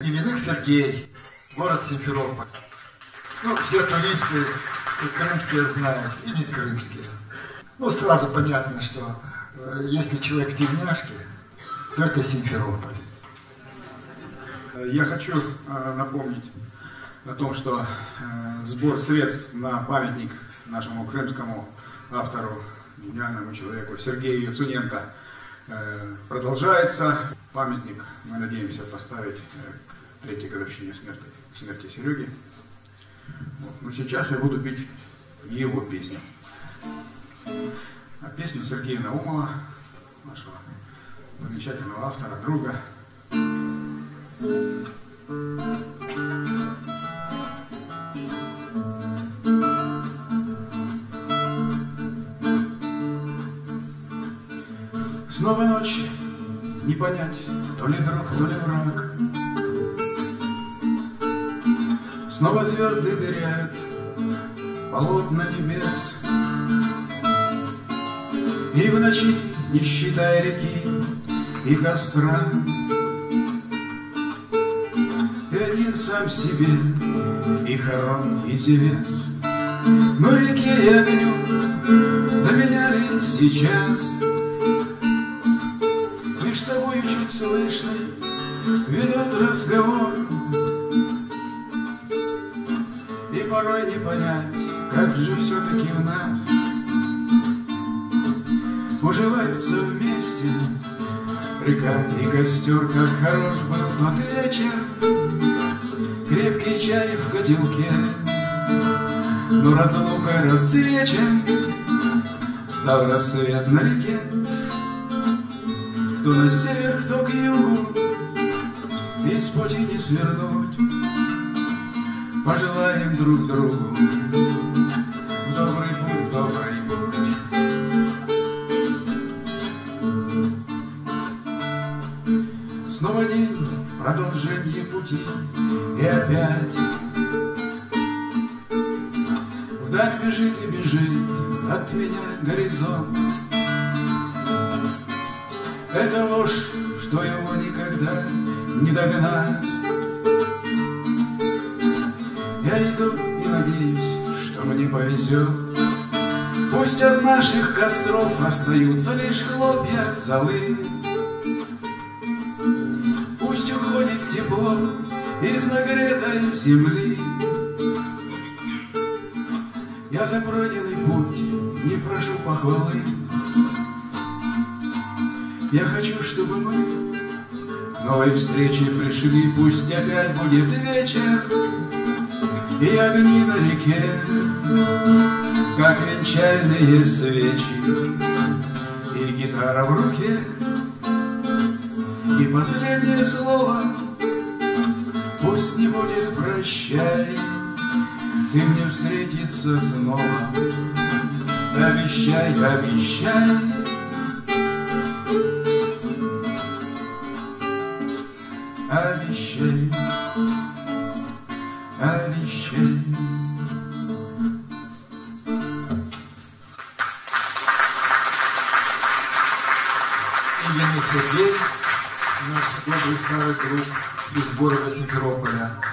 Ильиных Сергей, город Симферополь. Ну, все туристы крымские знают, и не крымские. Ну, сразу понятно, что если человек в тельняшке, то это Симферополь. Я хочу напомнить о том, что сбор средств на памятник нашему крымскому автору, гениальному человеку Сергею Яцуненко продолжается. Памятник мы надеемся поставить к 3-й годовщине смерти Сереги. Вот. Ну, сейчас я буду петь его песню. А песню Сергея Наумова, нашего замечательного автора, друга. Снова ночь, не понять, то ли друг, то ли враг. Снова звезды дыряют полотна небес, и в ночи, не считая реки и костра, и один сам себе, и хорон, и девец. Но реки и огню доменяли сейчас, лишь собой чуть слышный ведет разговор. И порой не понять, как же все-таки у нас уживаются вместе река и костер. Как хорош был тот вечер, крепкий чай в котелке, но разлукой рассвечен стал рассвет на реке. Кто на север, кто к югу, из пути не свернуть. Пожелаем друг другу добрый путь, добрый путь. Снова день, продолжение пути, и опять вдаль бежит и бежит от меня горизонт. Это ложь, что его никогда не догнать. Я иду и надеюсь, что мне повезет. Пусть от наших костров остаются лишь хлопья золы, пусть уходит тепло из нагретой земли. Я за пройденный путь не прошу похвалы. Я хочу, чтобы мы к новой встрече пришли. Пусть опять будет вечер и огни на реке, как венчальные свечи, и гитара в руке. И последнее слово пусть не будет прощай, ты мне встретиться снова. Обещай, обещай. Обещай, обещай. Ильиных Сергей, наш добрый старый друг из города Симферополя.